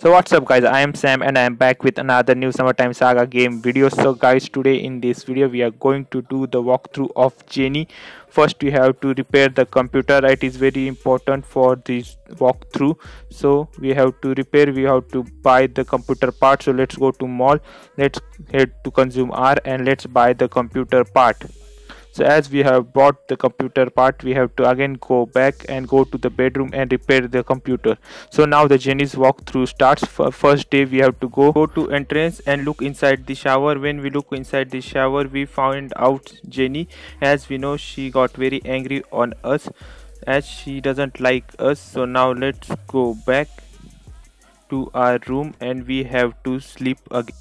So what's up guys, I am Sam and I am back with another new Summertime Saga game video. So guys, today in this video we are going to do the walkthrough of Jenny. First we have to repair the computer. It is very important for this walkthrough. So we have to repair, we have to buy the computer part. So let's go to mall, let's head to Consumer and let's buy the computer part. So as we have bought the computer part, we have to again go back and go to the bedroom and repair the computer. So now the Jenny's walkthrough starts. For first day we have to go to entrance and look inside the shower. When we look inside the shower, we found out Jenny. As we know, she got very angry on us as she doesn't like us. So now let's go back to our room and we have to sleep again.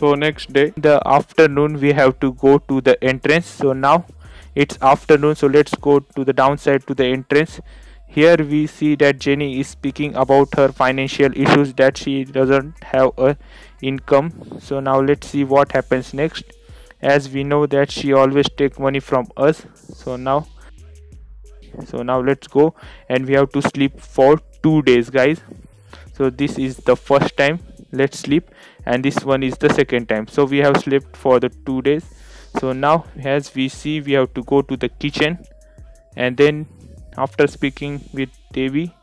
So next day in the afternoon we have to go to the entrance. So now it's afternoon, so let's go to the downside to the entrance. Here we see that Jenny is speaking about her financial issues, that she doesn't have a income. So now let's see what happens next. As we know that she always takes money from us. So now let's go and we have to sleep for 2 days guys. So this is the first time let's sleep and this one is the second time. So we have slept for the 2 days. So now as we see, we have to go to the kitchen and then after speaking with Devi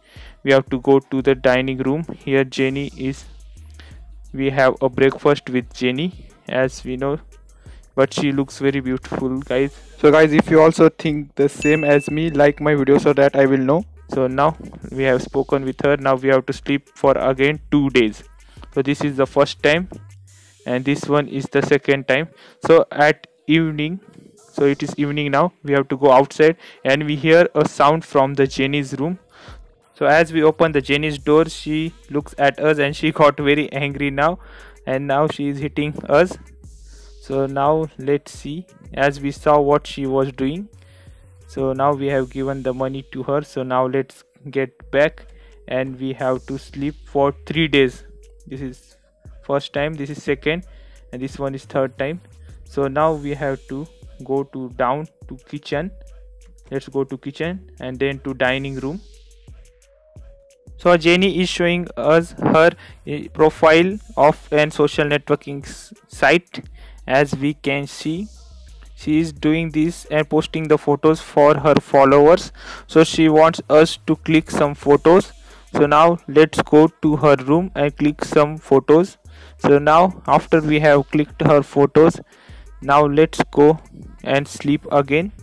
we have to go to the dining room. Here Jenny is, we have a breakfast with Jenny as we know, but she looks very beautiful guys. So guys, if you also think the same as me, like my video so that I will know. So now we have spoken with her, now we have to sleep for again 2 days. So this is the first time and this one is the second time. So at evening, so it is evening now, we have to go outside and we hear a sound from the Jenny's room. So as we open the Jenny's door, she looks at us and she got very angry now and now she is hitting us. So now let's see, as we saw what she was doing. So now we have given the money to her. So now let's get back and we have to sleep for 3 days. This is first time, this is second and this one is third time. So now we have to go to down to kitchen. Let's go to kitchen and then to dining room. So Jenny is showing us her profile of an social networking site. As we can see, she is doing this and posting the photos for her followers. So she wants us to click some photos. So now let's go to her room and click some photos. So now after we have clicked her photos, now let's go and sleep again.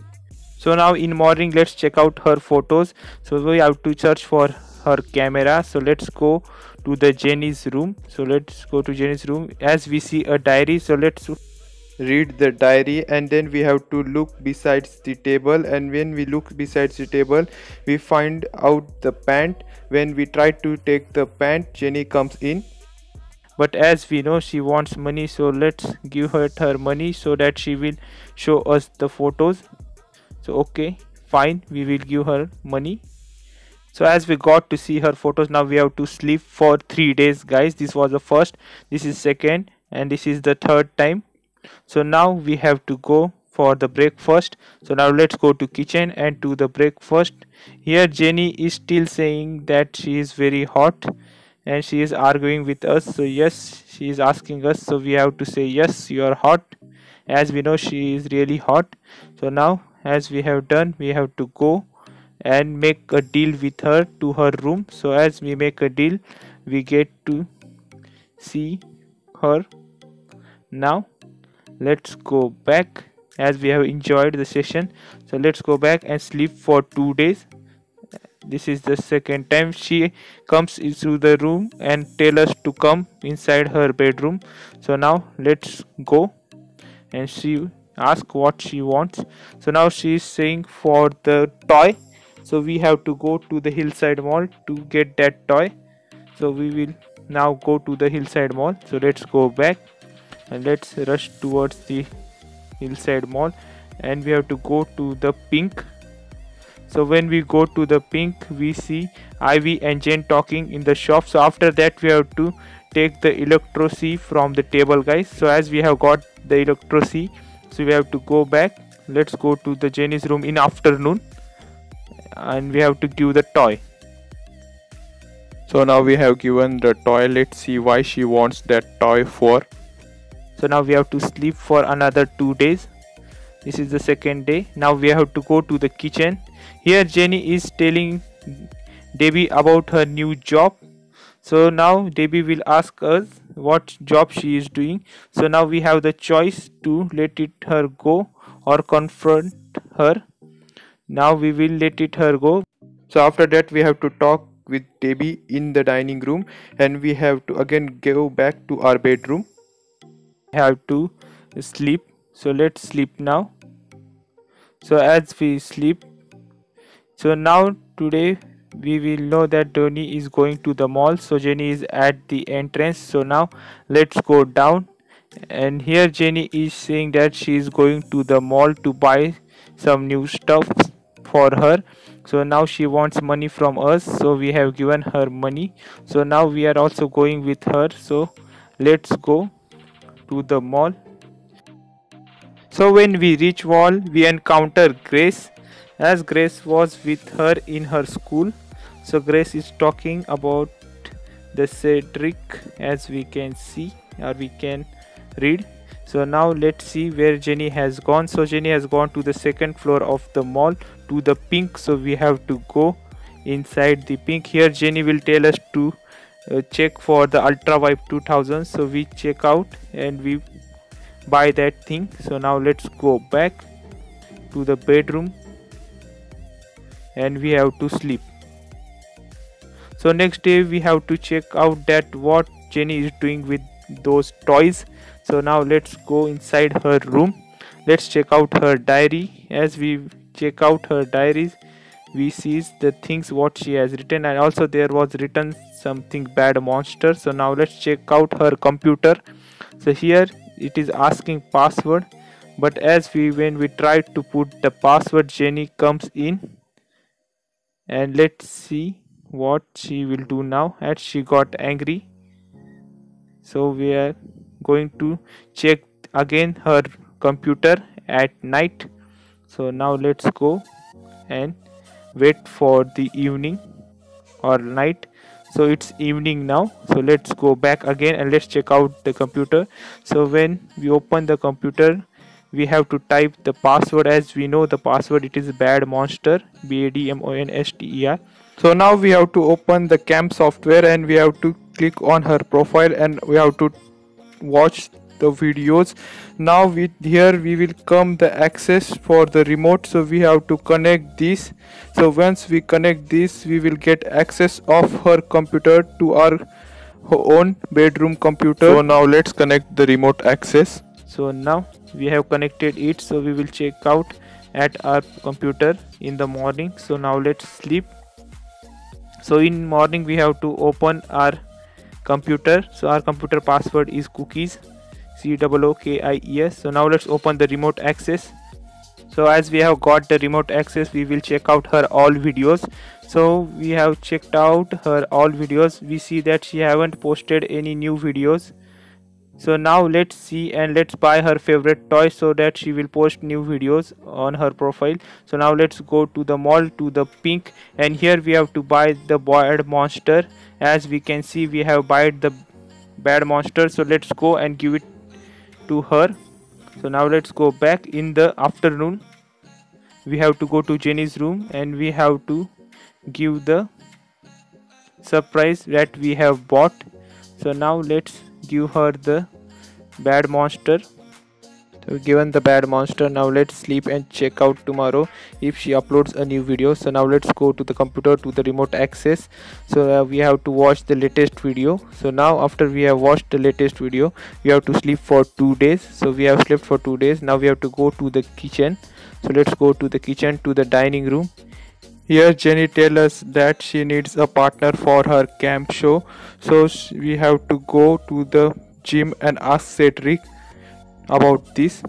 So now in morning let's check out her photos. So we have to search for her camera. So let's go to the Jenny's room. So let's go to Jenny's room. As we see a diary, so let's read the diary and then we have to look besides the table. And when we look besides the table, we find out the pant. When we try to take the pant, Jenny comes in, but as we know she wants money, so let's give her money so that she will show us the photos. So okay, fine, we will give her money. So as we got to see her photos, now we have to sleep for 3 days guys. This was the first, this is second and this is the third time. So now we have to go for the breakfast. So now let's go to kitchen and to the breakfast. Here Jenny is still saying that she is very hot and she is arguing with us. So yes, she is asking us, so we have to say yes, you are hot. As we know she is really hot. So now as we have done, we have to go and make a deal with her to her room. So as we make a deal, we get to see her now. Let's go back as we have enjoyed the session. So let's go back and sleep for 2 days. This is the second time she comes into the room and tells us to come inside her bedroom. So now let's go and she asks what she wants. So now she is saying for the toy. So we have to go to the Hillside Mall to get that toy. So we will now go to the Hillside Mall. So let's go back and let's rush towards the Hillside Mall and we have to go to the pink. So when we go to the pink, we see Ivy and Jen talking in the shop. So after that we have to take the electro C from the table guys. So as we have got the electro C, so we have to go back. Let's go to the Jenny's room in afternoon and we have to give the toy. So now we have given the toy. Let's see why she wants that toy for. So now we have to sleep for another 2 days. This is the second day. Now we have to go to the kitchen. Here Jenny is telling Debbie about her new job. So now Debbie will ask us what job she is doing. So now we have the choice to let it her go or confront her. Now we will let it her go. So after that we have to talk with Debbie in the dining room, and we have to again go back to our bedroom. We have to sleep. So let's sleep now. So as we sleep, so now today we will know that Donnie is going to the mall. So Jenny is at the entrance. So now let's go down, and here Jenny is saying that she is going to the mall to buy some new stuff for her. So now she wants money from us, so we have given her money. So now we are also going with her. So let's go to the mall. So when we reach mall, we encounter Grace, as Grace was with her in her school. So Grace is talking about the Cedric, as we can see or we can read. So now let's see where Jenny has gone. So Jenny has gone to the second floor of the mall, to the pink. So we have to go inside the pink. Here Jenny will tell us to check for the Ultra Vibe 2000. So we check out and we buy that thing. So now let's go back to the bedroom, and we have to sleep. So next day we have to check out that what Jenny is doing with those toys. So now let's go inside her room. Let's check out her diary. As we check out her diaries, we see the things what she has written, and also there was written something bad monster. So now let's check out her computer. So here it is asking password, but as when we try to put the password, Jenny comes in, and let's see what she will do now, as she got angry. So we are going to check again her computer at night. So now let's go and wait for the evening or night. So it's evening now. So let's go back again and let's check out the computer. So when we open the computer, we have to type the password. As we know the password, it is bad monster, BADMONSTER. So now we have to open the cam software, and we have to click on her profile, and we have to watch the videos. Now with here we will come the access for the remote. So we have to connect this. So once we connect this, we will get access of her computer to our own bedroom computer. So now let's connect the remote access. So now we have connected it. So we will check out at our computer in the morning. So now let's sleep. So in morning we have to open our computer. So our computer password is cookies, COOKIES. So now let's open the remote access. So as we have got the remote access, we will check out her all videos. So we have checked out her all videos. We see that she haven't posted any new videos. So now let's see and let's buy her favorite toy, so that she will post new videos on her profile. So now let's go to the mall, to the pink, and here we have to buy the bad monster. As we can see, we have bought the bad monster. So let's go and give it to her. So now let's go back in the afternoon. We have to go to Jenny's room, and we have to give the surprise that we have bought. So now let's give her the bad monster. So given the bad monster, now let's sleep and check out tomorrow if she uploads a new video. So now let's go to the computer, to the remote access. So we have to watch the latest video. So now after we have watched the latest video, we have to sleep for 2 days. So we have slept for 2 days. Now we have to go to the kitchen. So let's go to the kitchen, to the dining room. Here Jenny tells us that she needs a partner for her camp show. So we have to go to the gym and ask Cedric about this.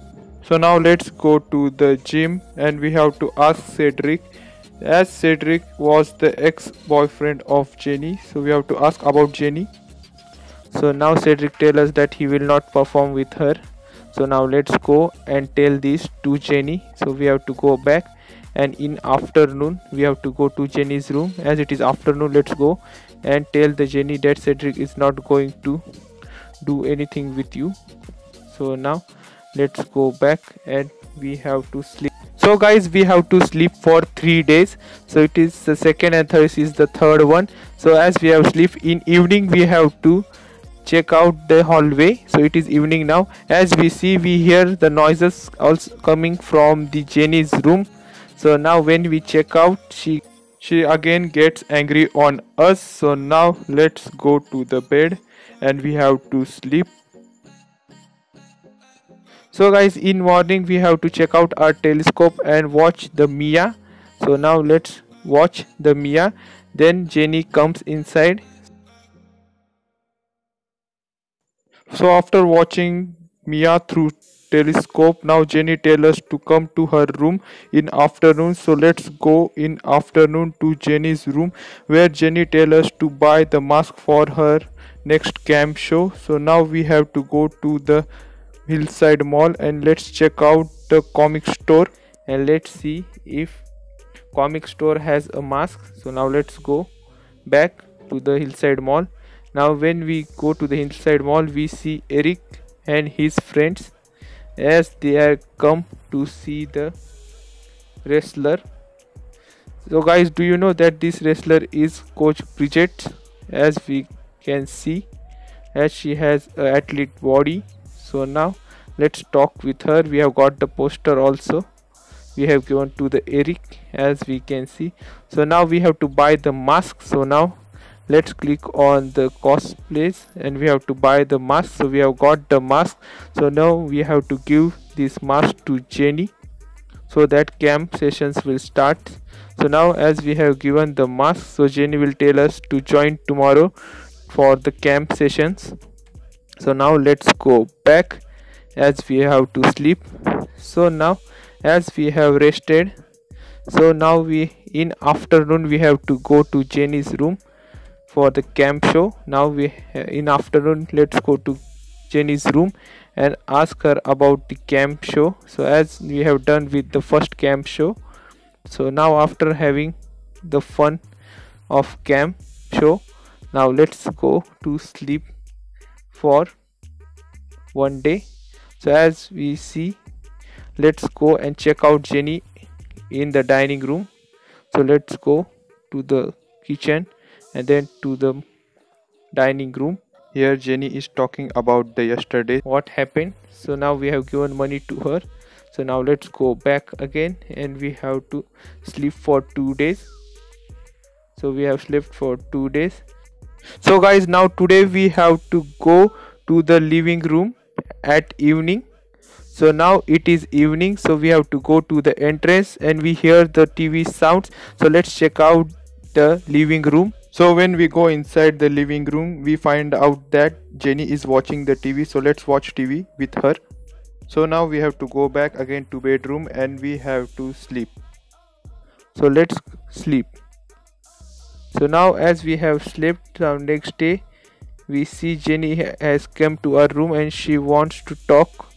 So now let's go to the gym, and we have to ask Cedric, as Cedric was the ex-boyfriend of Jenny. So we have to ask about Jenny. So now Cedric tells us that he will not perform with her. So now let's go and tell this to Jenny. So we have to go back and in afternoon we have to go to Jenny's room. As it is afternoon, let's go and tell the Jenny that Cedric is not going to do anything with you. So now let's go back and we have to sleep. So guys, we have to sleep for 3 days. So it is the second and third is the third one. So as we have sleep, in evening we have to check out the hallway. So it is evening now. As we see, we hear the noises also coming from the Jenny's room. So now when we check out, she again gets angry on us. So now let's go to the bed and we have to sleep. So guys, in morning we have to check out our telescope and watch the Mia. So now let's watch the Mia. Then Jenny comes inside. So after watching Mia through telescope, now Jenny tells us to come to her room in afternoon. So let's go in afternoon to Jenny's room, where Jenny tells us to buy the mask for her next camp show. So now we have to go to the Hillside Mall and let's check out the comic store and let's see if comic store has a mask. So now let's go back to the Hillside Mall. Now when we go to the Hillside Mall, we see Eric and his friends as they are come to see the wrestler. So guys, do you know that this wrestler is Coach Bridget? As we can see, as she has an athlete body. So now let's talk with her. We have got the poster also. We have given to the Eric, as we can see. So now we have to buy the mask. So now let's click on the cosplays and we have to buy the mask. So we have got the mask. So now we have to give this mask to Jenny so that camp sessions will start. So now as we have given the mask, so Jenny will tell us to join tomorrow for the camp sessions. So now let's go back as we have to sleep. So now as we have rested, so now we in afternoon we have to go to Jenny's room for the camp show. Now we in afternoon let's go to Jenny's room and ask her about the camp show. So as we have done with the first camp show, so now after having the fun of camp show, now let's go to sleep for one day. So as we see, let's go and check out Jenny in the dining room. So let's go to the kitchen and then to the dining room. Here Jenny is talking about the yesterday what happened. So now we have given money to her. So now let's go back again and we have to sleep for 2 days. So we have slept for 2 days. So guys, now today we have to go to the living room at evening. So now it is evening, so we have to go to the entrance and we hear the TV sounds. So let's check out the living room. So when we go inside the living room, we find out that Jenny is watching the TV. So let's watch TV with her. So now we have to go back again to bedroom and we have to sleep. So let's sleep. So now as we have slept, now next day we see Jenny has come to our room and she wants to talk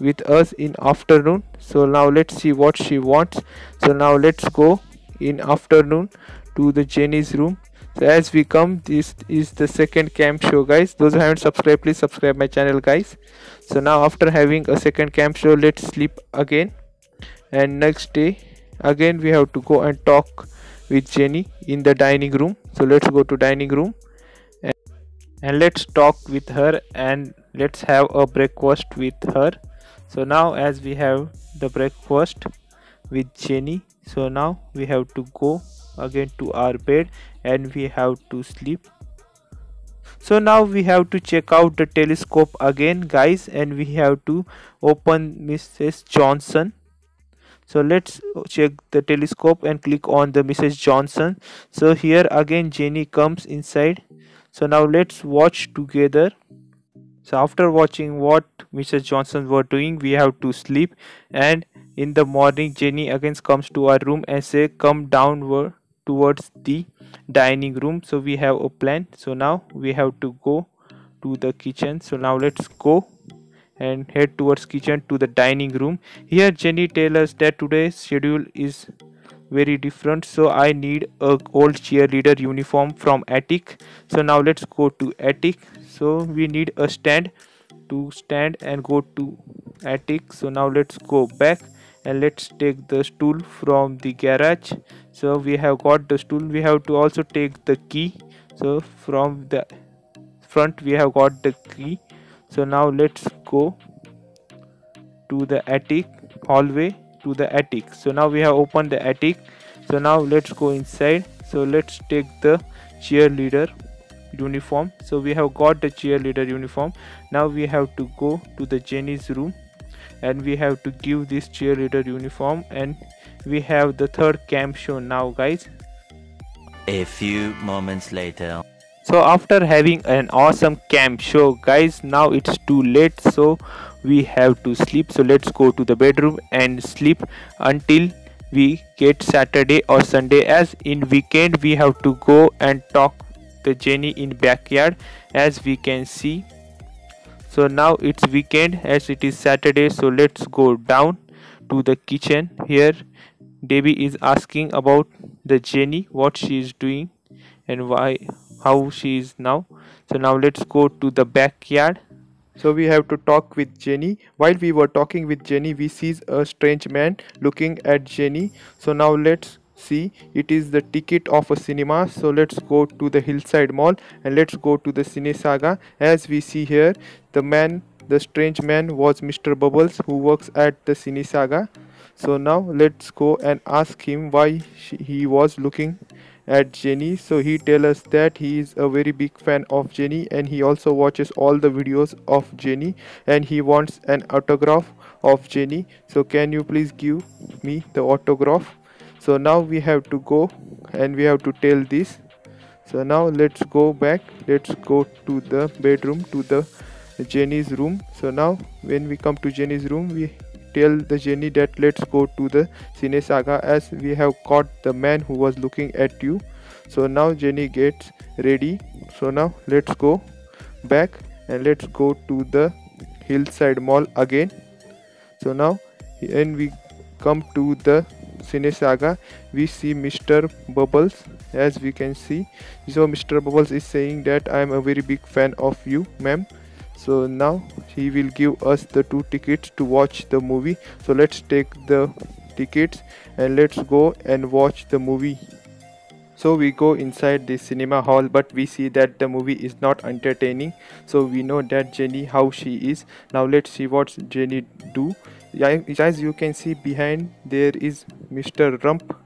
with us in afternoon. So now let's see what she wants. So now let's go in afternoon to the Jenny's room. So as we come, this is the second camp show guys. Those who haven't subscribed, please subscribe my channel guys. So now after having a second camp show, let's sleep again and next day again we have to go and talk with Jenny in the dining room. So let's go to dining room and let's talk with her and let's have a breakfast with her. So now as we have the breakfast with Jenny, so now we have to go again to our bed and we have to sleep. So now we have to check out the telescope again guys and we have to open Mrs. Johnson. So let's check the telescope and click on the Mrs. Johnson. So here again Jenny comes inside. So now let's watch together. So after watching what Mrs. Johnson were doing, we have to sleep and in the morning Jenny again comes to our room and say come downward towards the dining room. So we have a plan. So now we have to go to the kitchen. So now let's go and head towards kitchen to the dining room. Here Jenny tells us that today's schedule is very different. So I need a old cheerleader uniform from attic. So now let's go to attic. So we need a stand to stand and go to attic. So now let's go back and let's take the stool from the garage. So we have got the stool. We have to also take the key. So from the front we have got the key. So now let's go to the attic hallway to the attic. So now we have opened the attic. So now let's go inside. So let's take the cheerleader uniform. So we have got the cheerleader uniform. Now we have to go to the Jenny's room and we have to give this cheerleader uniform, and we have the third camp show now, guys. A few moments later. So after having an awesome camp show, guys, now it's too late, so we have to sleep. So let's go to the bedroom and sleep until we get Saturday or Sunday, as in weekend we have to go and talk the Jenny in backyard, as we can see. So now it's weekend as it is Saturday. So let's go down to the kitchen. Here Debbie is asking about the Jenny, what she is doing and why, how she is now. So now let's go to the backyard. So we have to talk with Jenny. While we were talking with Jenny, we sees a strange man looking at Jenny. So now let's see, it is the ticket of a cinema. So let's go to the Hillside Mall and let's go to the Cine Saga. As we see here, the strange man was Mr. Bubbles, who works at the Cine Saga. So now let's go and ask him why he was looking at Jenny. So he tells us that he is a very big fan of Jenny and he also watches all the videos of Jenny and he wants an autograph of Jenny. So can you please give me the autograph? So now we have to go and we have to tell this. So now let's go back, let's go to the bedroom, to the Jenny's room. So now when we come to Jenny's room, we tell the Jenny that let's go to the Cine Saga as we have caught the man who was looking at you. So now Jenny gets ready. So now let's go back and let's go to the Hillside Mall again. So now when we come to the Cine Saga, we see Mr. Bubbles, as we can see. So Mr. Bubbles is saying that I am a very big fan of you, ma'am. So now he will give us the 2 tickets to watch the movie. So let's take the tickets and let's go and watch the movie. So we go inside the cinema hall, but we see that the movie is not entertaining. So we know that Jenny, how she is. Now let's see what Jenny do. As you can see behind, there is Mr. Rump.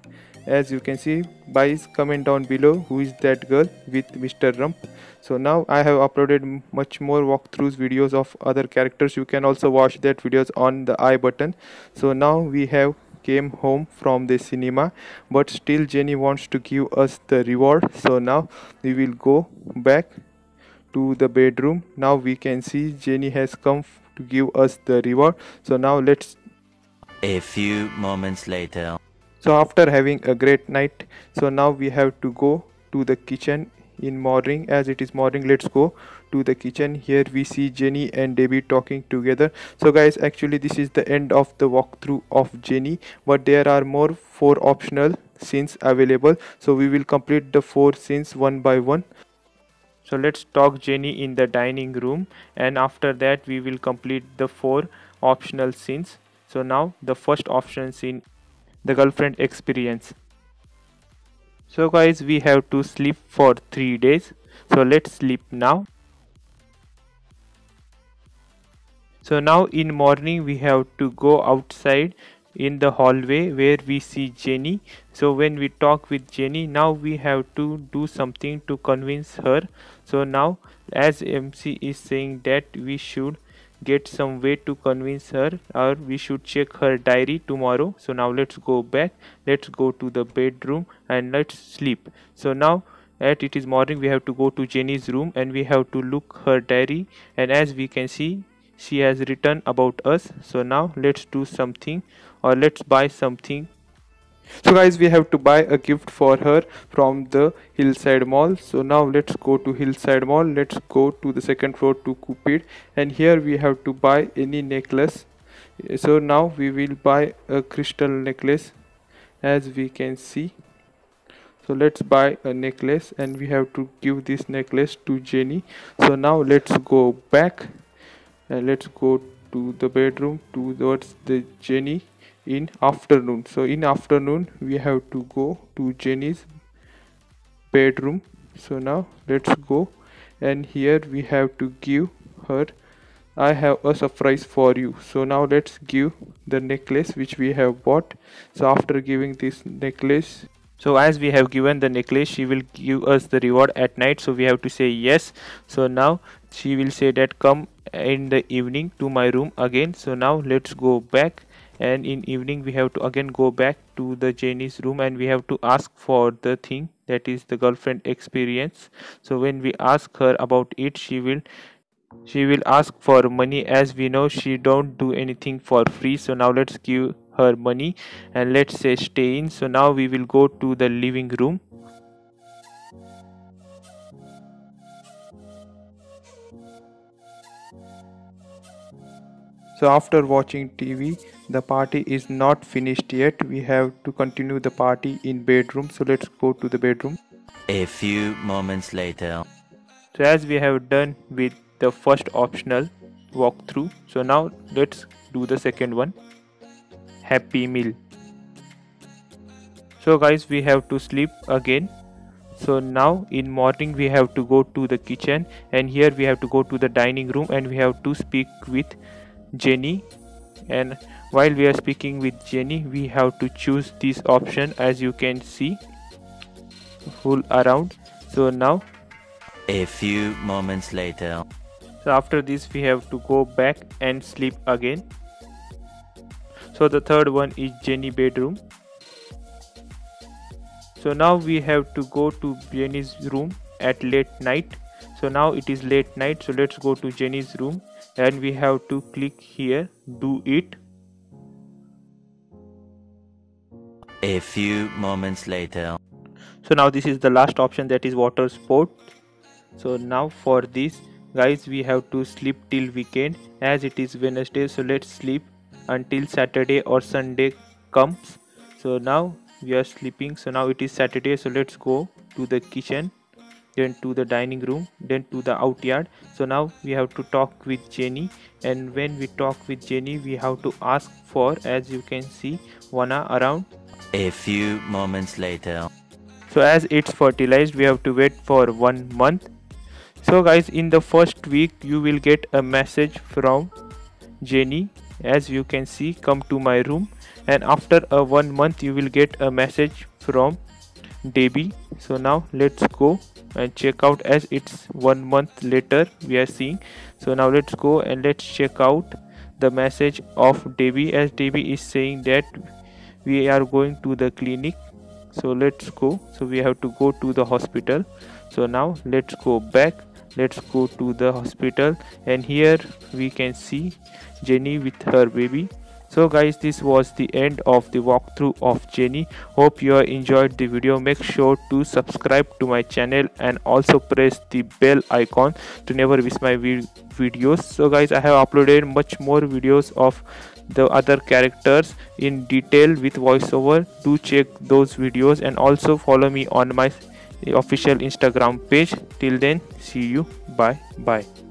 As you can see, guys, comment down below who is that girl with Mr. Rump. So now I have uploaded much more walkthroughs videos of other characters. You can also watch that videos on the I button. So now we have came home from the cinema, but still Jenny wants to give us the reward. So now we will go back to the bedroom. Now we can see Jenny has come to give us the reward. So now let's... A few moments later. So after having a great night, so now we have to go to the kitchen in morning. As it is morning, let's go to the kitchen. Here we see Jenny and Debbie talking together. So guys, actually this is the end of the walkthrough of Jenny, but there are more 4 optional scenes available. So we will complete the 4 scenes one by one. So let's talk Jenny in the dining room, and after that we will complete the 4 optional scenes. So now the first optional scene, the girlfriend experience. So guys, we have to sleep for 3 days. So let's sleep now. So now in morning we have to go outside in the hallway where we see Jenny. So when we talk with Jenny, now we have to do something to convince her. So now as MC is saying that we should get some way to convince her, or we should check her diary tomorrow. So now let's go back, let's go to the bedroom and let's sleep. So now at it is morning, we have to go to Jenny's room and we have to look her diary, and as we can see, she has written about us. So now let's do something, or let's buy something. So guys, we have to buy a gift for her from the Hillside Mall. So now let's go to Hillside Mall, let's go to the 2nd floor to Cupid, and here we have to buy any necklace. So now we will buy a crystal necklace as we can see. So let's buy a necklace and we have to give this necklace to Jenny. So now let's go back and let's go to the bedroom towards the Jenny in afternoon. So in afternoon we have to go to Jenny's bedroom. So now let's go, and here we have to give her, I have a surprise for you. So now let's give the necklace which we have bought. So after giving this necklace, so as we have given the necklace, she will give us the reward at night. So we have to say yes. So now she will say that come in the evening to my room again. So now let's go back, and in evening we have to again go back to the Jenny's room, and we have to ask for the thing, that is the girlfriend experience. So when we ask her about it, she will ask for money. As we know, she don't do anything for free. So now let's give her money and let's say stay in. So now we will go to the living room. So after watching TV, the party is not finished yet. We have to continue the party in bedroom. So let's go to the bedroom. A few moments later. So as we have done with the first optional walkthrough, so now let's do the second one. Happy meal. So guys, we have to sleep again. So now in morning we have to go to the kitchen, and here we have to go to the dining room, and we have to speak with Jenny. And while we are speaking with Jenny, we have to choose this option, as you can see, fool around. So now a few moments later. So after this we have to go back and sleep again. So the third one is Jenny bedroom. So now we have to go to Jenny's room at late night. So now it is late night. So let's go to Jenny's room, and we have to click here, do it. A few moments later. So now this is the last option, that is water sport. So now for this, guys, we have to sleep till weekend, as it is Wednesday. So let's sleep until Saturday or Sunday comes. So now we are sleeping. So now it is Saturday. So let's go to the kitchen, then to the dining room, then to the outyard. So now we have to talk with Jenny, and when we talk with Jenny, we have to ask for, as you can see, wanna around. A few moments later. So as it's fertilized, we have to wait for 1 month. So guys, in the first week you will get a message from Jenny, as you can see, come to my room. And after a 1 month you will get a message from Debbie. So now let's go and check out, as it's 1 month later we are seeing. So now let's go and let's check out the message of Debbie, as Debbie is saying that we are going to the clinic. So let's go. So we have to go to the hospital. So now let's go back, let's go to the hospital, and here we can see Jenny with her baby. So guys, this was the end of the walkthrough of Jenny. Hope you enjoyed the video. Make sure to subscribe to my channel and also press the bell icon to never miss my videos. So guys, I have uploaded much more videos of the other characters in detail with voiceover. Do check those videos and also follow me on my official Instagram page. Till then, see you. Bye bye.